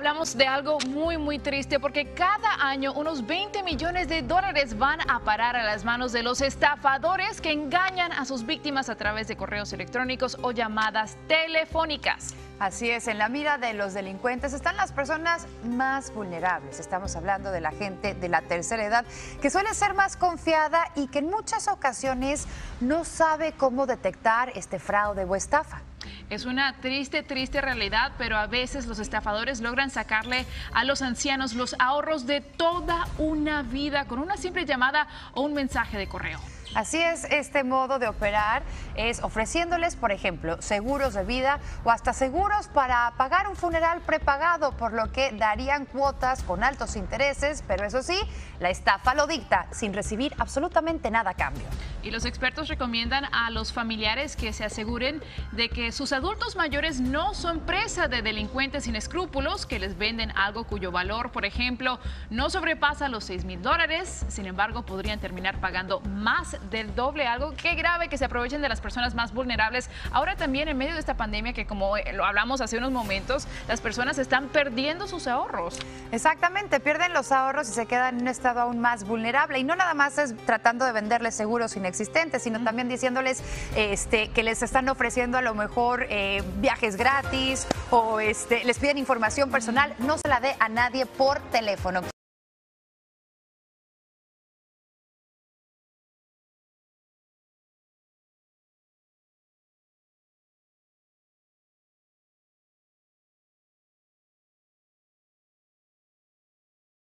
hablamos de algo muy, muy triste porque cada año unos 20 millones de dólares van a parar a las manos de los estafadores que engañan a sus víctimas a través de correos electrónicos o llamadas telefónicas. Así es, en la mira de los delincuentes están las personas más vulnerables. Estamos hablando de la gente de la tercera edad que suele ser más confiada y que en muchas ocasiones no sabe cómo detectar este fraude o estafa. Es una triste realidad, pero a veces los estafadores logran sacarle a los ancianos los ahorros de toda una vida con una simple llamada o un mensaje de correo. Así es, este modo de operar es ofreciéndoles, por ejemplo, seguros de vida o hasta seguros para pagar un funeral prepagado, por lo que darían cuotas con altos intereses, pero eso sí, la estafa lo dicta, sin recibir absolutamente nada a cambio. Y los expertos recomiendan a los familiares que se aseguren de que sus adultos mayores no son presa de delincuentes sin escrúpulos que les venden algo cuyo valor, por ejemplo, no sobrepasa los $6,000, sin embargo, podrían terminar pagando más del doble. Algo que grave, que se aprovechen de las personas más vulnerables. Ahora también en medio de esta pandemia, que como lo hablamos hace unos momentos, las personas están perdiendo sus ahorros. Exactamente, pierden los ahorros y se quedan en un estado aún más vulnerable. Y no nada más es tratando de venderles seguros inexistentes, sino también diciéndoles que les están ofreciendo a lo mejor viajes gratis o les piden información personal. No se la dé a nadie por teléfono.